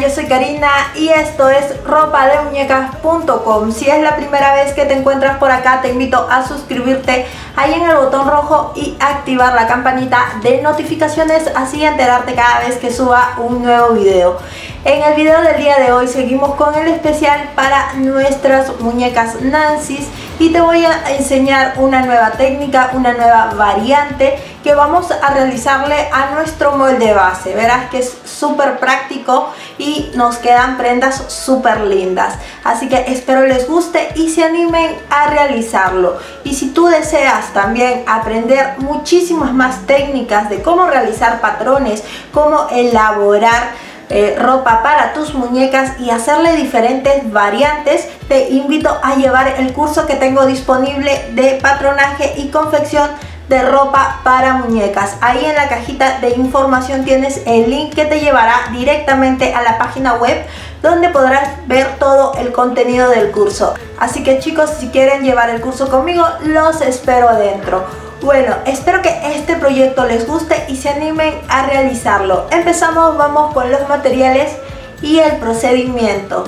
yo soy Karina y esto es ropademuñecas.com. Si es la primera vez que te encuentras por acá, te invito a suscribirte ahí en el botón rojo y activar la campanita de notificaciones, así enterarte cada vez que suba un nuevo video. En el video del día de hoy seguimos con el especial para nuestras muñecas Nancy's y te voy a enseñar una nueva técnica, una nueva variante que vamos a realizarle a nuestro molde base. Verás que es súper práctico y nos quedan prendas súper lindas, así que espero les guste y se animen a realizarlo. Y si tú deseas también aprender muchísimas más técnicas de cómo realizar patrones, cómo elaborar ropa para tus muñecas y hacerle diferentes variantes, te invito a llevar el curso que tengo disponible de patronaje y confección de ropa para muñecas. Ahí en la cajita de información tienes el link que te llevará directamente a la página web, donde podrás ver todo el contenido del curso. Así que chicos, si quieren llevar el curso conmigo, los espero adentro. Bueno, espero que este proyecto les guste y se animen a realizarlo. Empezamos, vamos con los materiales y el procedimiento.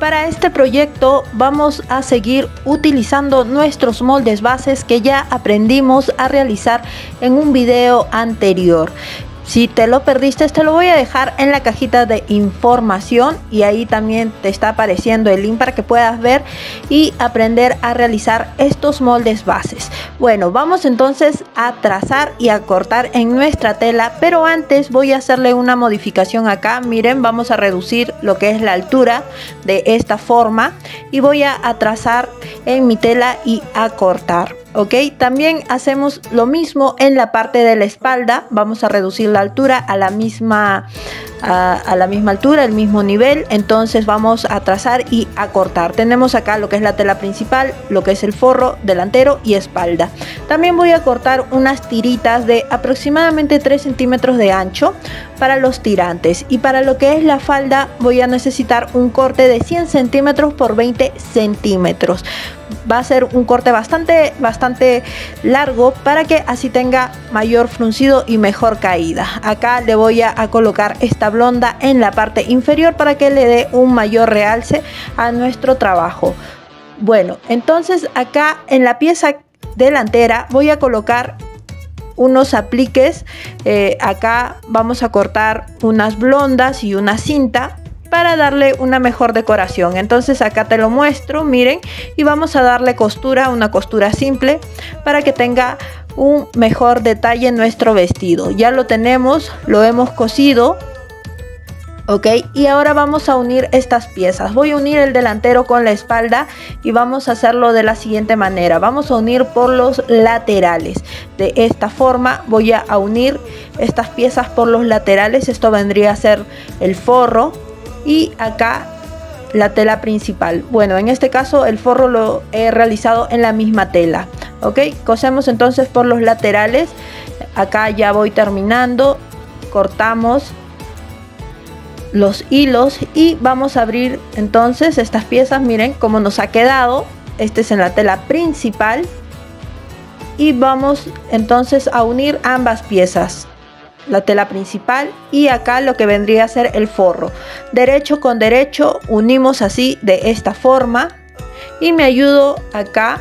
Para este proyecto vamos a seguir utilizando nuestros moldes bases que ya aprendimos a realizar en un video anterior. Si te lo perdiste, te lo voy a dejar en la cajita de información y ahí también te está apareciendo el link para que puedas ver y aprender a realizar estos moldes bases. Bueno, vamos entonces a trazar y a cortar en nuestra tela, pero antes voy a hacerle una modificación acá. Miren, vamos a reducir lo que es la altura de esta forma y voy a trazar en mi tela y a cortar. Ok, también hacemos lo mismo en la parte de la espalda. Vamos a reducir la altura a la misma altura, el mismo nivel. Entonces vamos a trazar y a cortar. Tenemos acá lo que es la tela principal, lo que es el forro delantero y espalda. También voy a cortar unas tiritas de aproximadamente 3 centímetros de ancho para los tirantes. Y para lo que es la falda voy a necesitar un corte de 100 centímetros por 20 centímetros. Va a ser un corte bastante largo para que así tenga mayor fruncido y mejor caída. Acá le voy a colocar esta blonda en la parte inferior para que le dé un mayor realce a nuestro trabajo. Bueno, entonces acá en la pieza delantera voy a colocar unos apliques. Acá vamos a cortar unas blondas y una cinta para darle una mejor decoración. Entonces acá te lo muestro, miren, y vamos a darle costura, una costura simple para que tenga un mejor detalle en nuestro vestido. Ya lo tenemos, lo hemos cosido, ok, y ahora vamos a unir estas piezas. Voy a unir el delantero con la espalda y vamos a hacerlo de la siguiente manera. Vamos a unir por los laterales. De esta forma voy a unir estas piezas por los laterales. Esto vendría a ser el forro y acá la tela principal. Bueno, en este caso el forro lo he realizado en la misma tela. Ok, cosemos entonces por los laterales. Acá ya voy terminando. Cortamos los hilos y vamos a abrir entonces estas piezas. Miren cómo nos ha quedado. Este es en la tela principal. Y vamos entonces a unir ambas piezas, la tela principal y acá lo que vendría a ser el forro. Derecho con derecho unimos así, de esta forma, y me ayudo acá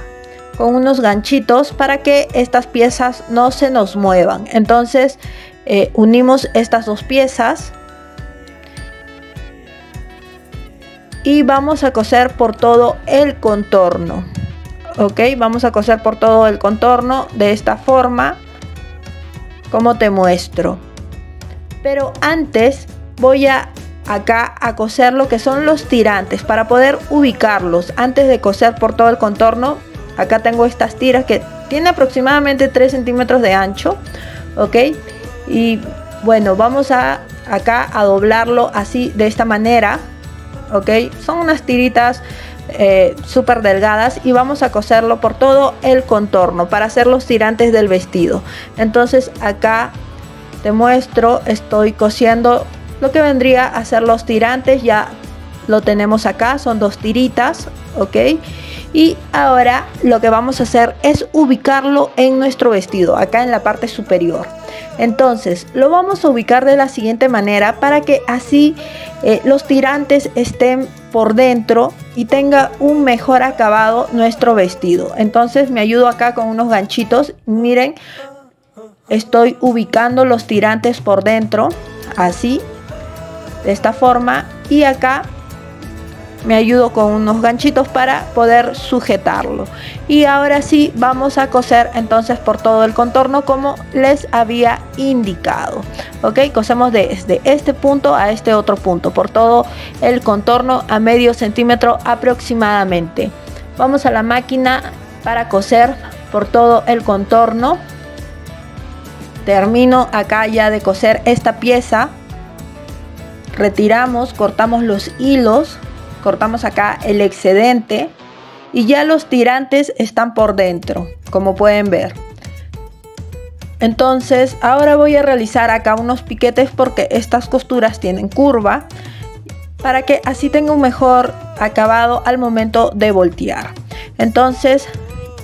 con unos ganchitos para que estas piezas no se nos muevan. Entonces unimos estas dos piezas y vamos a coser por todo el contorno. Ok, vamos a coser por todo el contorno de esta forma, como te muestro. Pero antes voy acá a coser lo que son los tirantes para poder ubicarlos. Antes de coser por todo el contorno, acá tengo estas tiras que tiene aproximadamente 3 centímetros de ancho, ok, y bueno, vamos acá a doblarlo así, de esta manera, ok. Son unas tiritas súper delgadas y vamos a coserlo por todo el contorno para hacer los tirantes del vestido. Entonces acá te muestro, estoy cosiendo lo que vendría a ser los tirantes. Ya lo tenemos acá, son dos tiritas, ok, Y ahora lo que vamos a hacer es ubicarlo en nuestro vestido, acá en la parte superior. Entonces lo vamos a ubicar de la siguiente manera para que así los tirantes estén por dentro y tenga un mejor acabado nuestro vestido. Entonces me ayudo acá con unos ganchitos. Miren, estoy ubicando los tirantes por dentro, así, de esta forma. Y acá me ayudo con unos ganchitos para poder sujetarlo. Y ahora sí vamos a coser entonces por todo el contorno como les había indicado. Ok, cosemos desde este punto a este otro punto por todo el contorno a medio centímetro aproximadamente. Vamos a la máquina para coser por todo el contorno. Termino acá ya de coser esta pieza. Retiramos, cortamos los hilos. Cortamos acá el excedente y ya los tirantes están por dentro, como pueden ver. Entonces ahora voy a realizar acá unos piquetes porque estas costuras tienen curva, para que así tenga un mejor acabado al momento de voltear. Entonces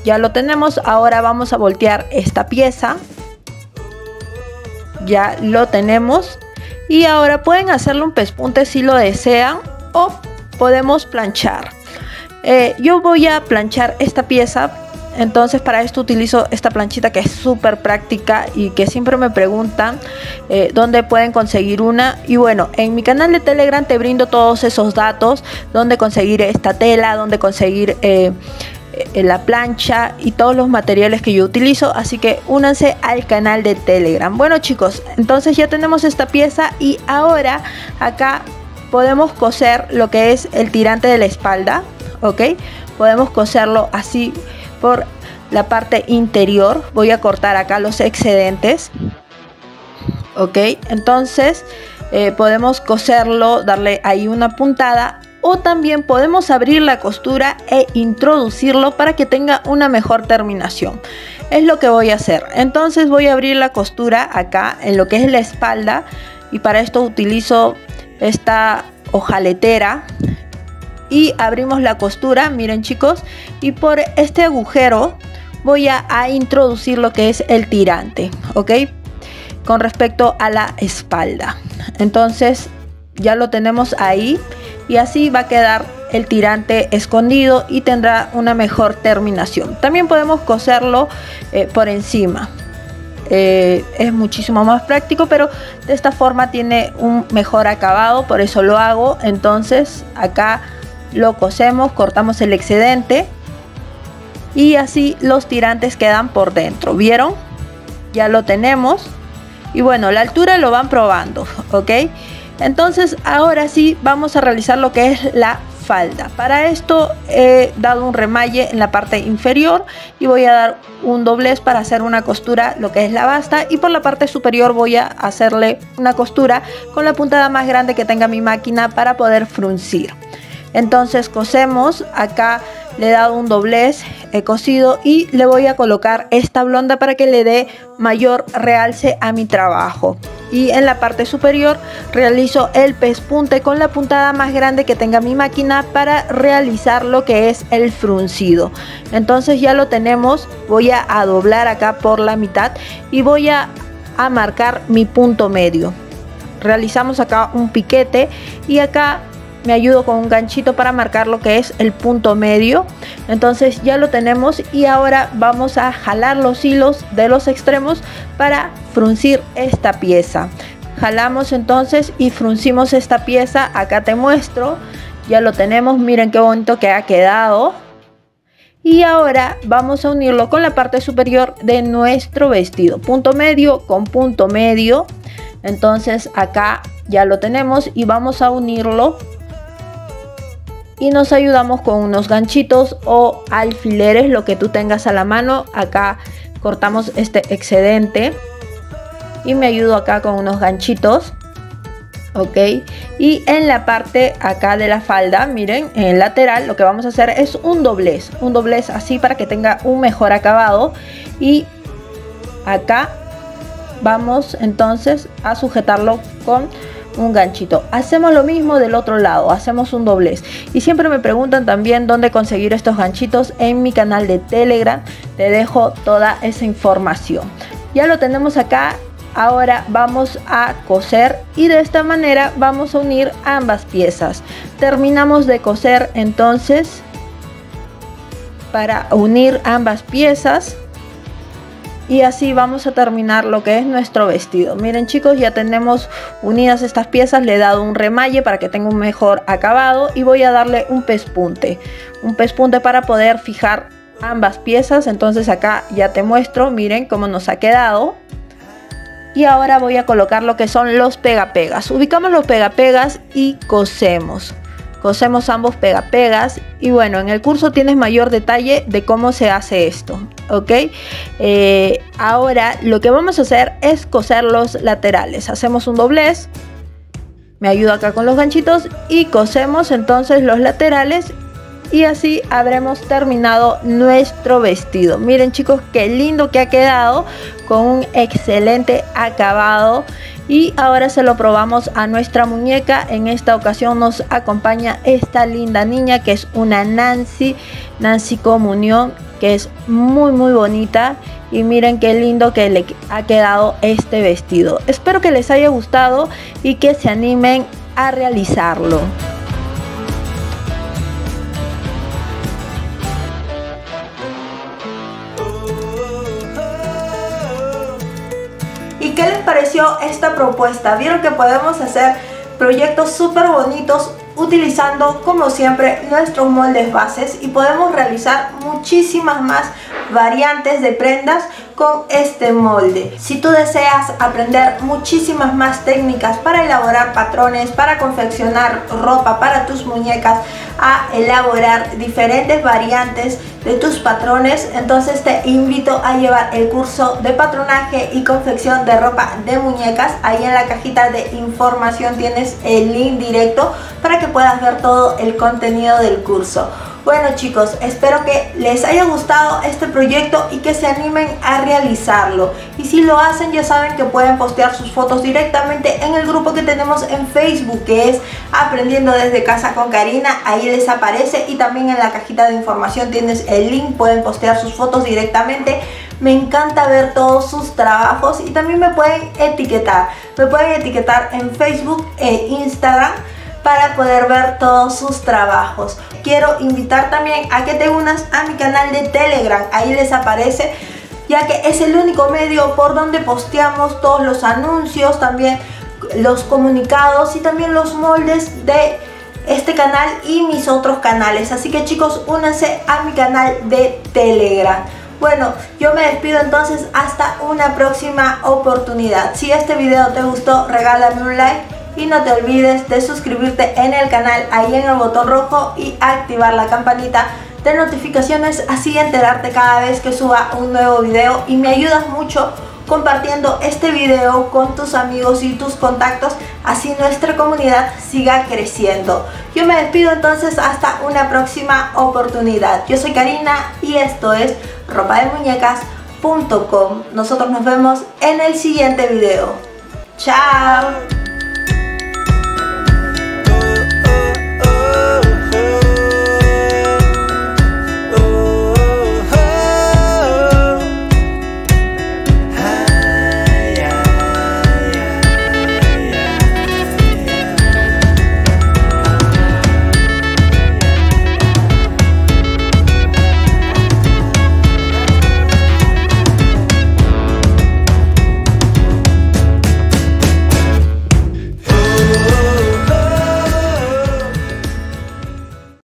ya lo tenemos, ahora vamos a voltear esta pieza. Ya lo tenemos y ahora pueden hacerle un pespunte si lo desean o podemos planchar. Yo voy a planchar esta pieza, entonces para esto utilizo esta planchita que es súper práctica y que siempre me preguntan dónde pueden conseguir una. Y bueno, en mi canal de Telegram te brindo todos esos datos, dónde conseguir esta tela, dónde conseguir la plancha y todos los materiales que yo utilizo, así que únanse al canal de Telegram. Bueno chicos, entonces ya tenemos esta pieza y ahora acá podemos coser lo que es el tirante de la espalda, ¿ok? Podemos coserlo así por la parte interior. Voy a cortar acá los excedentes, ¿ok? Entonces podemos coserlo, darle ahí una puntada, o también podemos abrir la costura e introducirlo para que tenga una mejor terminación. Es lo que voy a hacer. Entonces voy a abrir la costura acá en lo que es la espalda y para esto utilizo esta hojaletera y abrimos la costura. Miren chicos, y por este agujero voy a introducir lo que es el tirante, ok, con respecto a la espalda. Entonces ya lo tenemos ahí y así va a quedar el tirante escondido y tendrá una mejor terminación. También podemos coserlo por encima. Es muchísimo más práctico, pero de esta forma tiene un mejor acabado, por eso lo hago. Entonces acá lo cosemos, cortamos el excedente y así los tirantes quedan por dentro. ¿Vieron? Ya lo tenemos y bueno, la altura lo van probando, ¿ok? Entonces ahora sí vamos a realizar lo que es la falda. Para esto he dado un remalle en la parte inferior y voy a dar un doblez para hacer una costura, lo que es la basta, y por la parte superior voy a hacerle una costura con la puntada más grande que tenga mi máquina para poder fruncir. Entonces cosemos, acá le he dado un doblez, he cosido y le voy a colocar esta blonda para que le dé mayor realce a mi trabajo. Y en la parte superior realizo el pespunte con la puntada más grande que tenga mi máquina para realizar lo que es el fruncido. Entonces ya lo tenemos, voy a doblar acá por la mitad y voy a marcar mi punto medio. Realizamos acá un piquete y acá me ayudo con un ganchito para marcar lo que es el punto medio. Entonces ya lo tenemos y ahora vamos a jalar los hilos de los extremos para fruncir esta pieza. Jalamos entonces y fruncimos esta pieza. Acá te muestro, ya lo tenemos, miren qué bonito que ha quedado. Y ahora vamos a unirlo con la parte superior de nuestro vestido, punto medio con punto medio. Entonces acá ya lo tenemos y vamos a unirlo y nos ayudamos con unos ganchitos o alfileres, lo que tú tengas a la mano. Acá cortamos este excedente y me ayudo acá con unos ganchitos, ok. Y en la parte acá de la falda, miren, en el lateral lo que vamos a hacer es un doblez así para que tenga un mejor acabado. Y acá vamos entonces a sujetarlo con un ganchito. Hacemos lo mismo del otro lado, hacemos un doblez. Y siempre me preguntan también dónde conseguir estos ganchitos. En mi canal de Telegram te dejo toda esa información. Ya lo tenemos acá. Ahora vamos a coser y de esta manera vamos a unir ambas piezas. Terminamos de coser entonces para unir ambas piezas y así vamos a terminar lo que es nuestro vestido. Miren chicos, ya tenemos unidas estas piezas, le he dado un remalle para que tenga un mejor acabado y voy a darle un pespunte para poder fijar ambas piezas. Entonces acá ya te muestro, miren cómo nos ha quedado. Y ahora voy a colocar lo que son los pegapegas. Ubicamos los pegapegas y cosemos. Cosemos ambos pegapegas y bueno, en el curso tienes mayor detalle de cómo se hace esto, ¿ok? Ahora lo que vamos a hacer es coser los laterales. Hacemos un doblez. Me ayudo acá con los ganchitos y cosemos entonces los laterales. Y así habremos terminado nuestro vestido. Miren chicos, qué lindo que ha quedado, con un excelente acabado. Y ahora se lo probamos a nuestra muñeca. En esta ocasión nos acompaña esta linda niña que es una Nancy Comunión, que es muy bonita. Y miren qué lindo que le ha quedado este vestido. Espero que les haya gustado y que se animen a realizarlo. ¿Qué les pareció esta propuesta? Vieron que podemos hacer proyectos súper bonitos utilizando como siempre nuestros moldes bases y podemos realizar muchísimas más variantes de prendas con este molde. Si tú deseas aprender muchísimas más técnicas para elaborar patrones, para confeccionar ropa para tus muñecas, a elaborar diferentes variantes de tus patrones, entonces te invito a llevar el curso de patronaje y confección de ropa de muñecas. Ahí en la cajita de información tienes el link directo para que puedas ver todo el contenido del curso. Bueno chicos, espero que les haya gustado este proyecto y que se animen a realizarlo. Y si lo hacen, ya saben que pueden postear sus fotos directamente en el grupo que tenemos en Facebook, que es Aprendiendo Desde Casa con Karina. Ahí les aparece y también en la cajita de información tienes el link, pueden postear sus fotos directamente. Me encanta ver todos sus trabajos y también me pueden etiquetar. Me pueden etiquetar en Facebook e Instagram para poder ver todos sus trabajos. Quiero invitar también a que te unas a mi canal de Telegram, ahí les aparece, ya que es el único medio por donde posteamos todos los anuncios, también los comunicados y también los moldes de este canal y mis otros canales. Así que chicos, únanse a mi canal de Telegram. Bueno, yo me despido entonces hasta una próxima oportunidad. Si este video te gustó, regálame un like. Y no te olvides de suscribirte en el canal, ahí en el botón rojo, y activar la campanita de notificaciones, así enterarte cada vez que suba un nuevo video. Y me ayudas mucho compartiendo este video con tus amigos y tus contactos, así nuestra comunidad siga creciendo. Yo me despido entonces hasta una próxima oportunidad. Yo soy Karina y esto es ropademuñecas.com. Nosotros nos vemos en el siguiente video. ¡Chao!